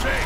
Tiens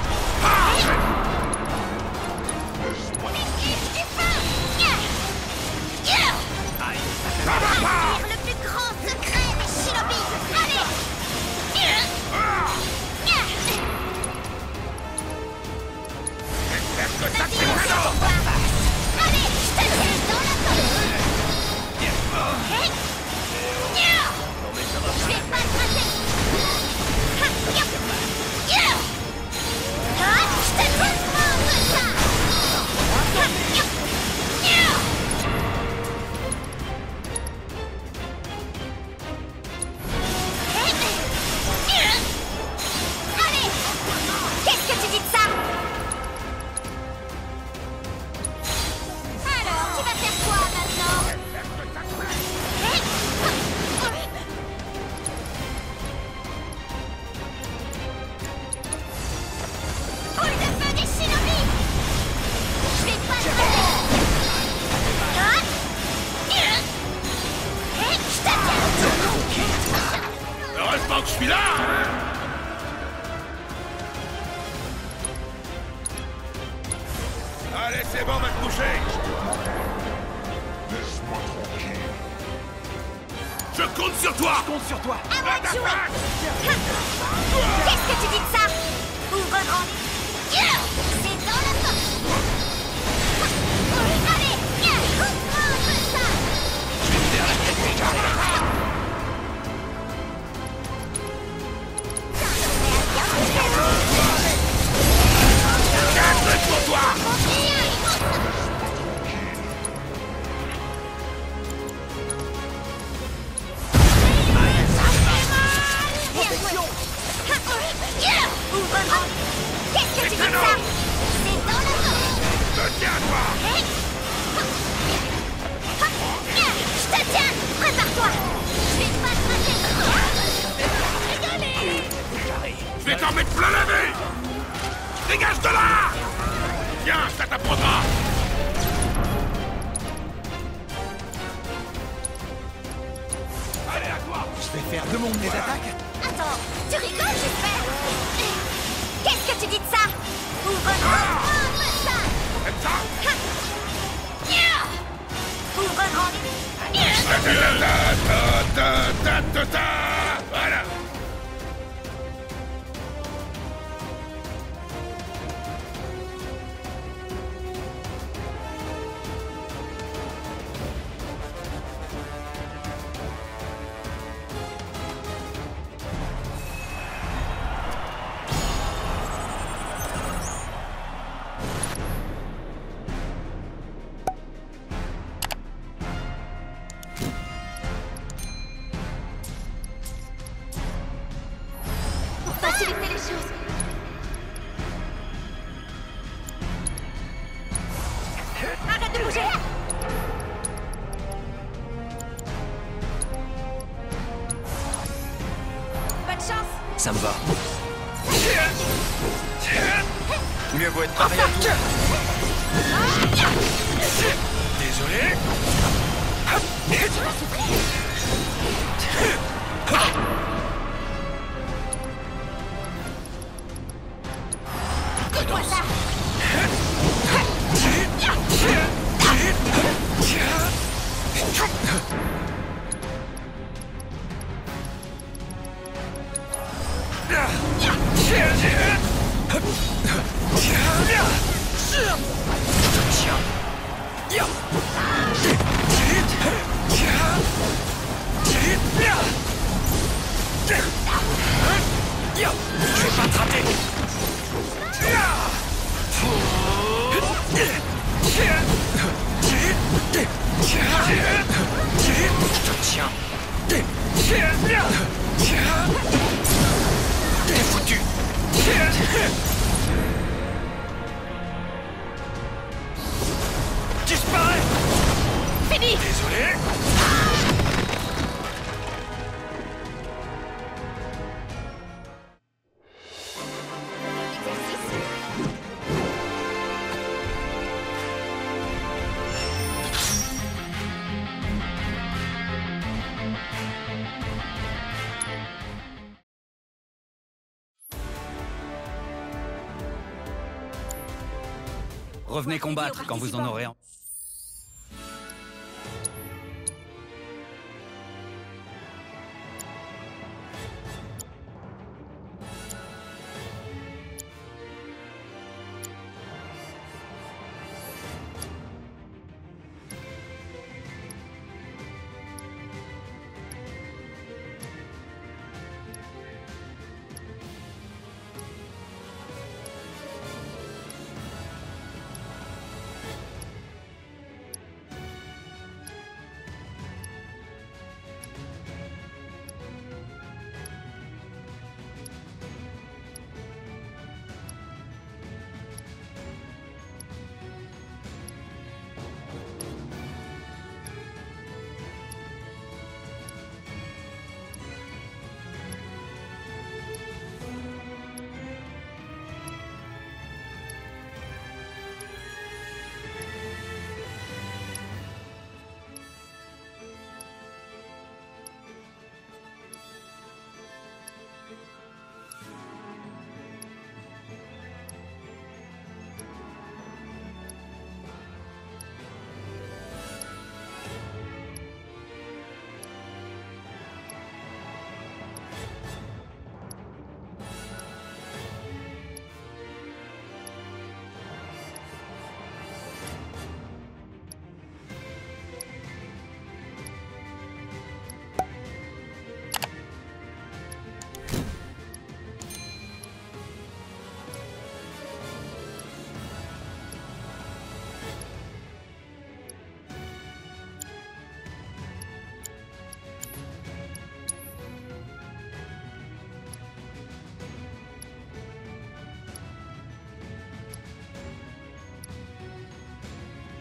Revenez combattre quand vous en aurez un.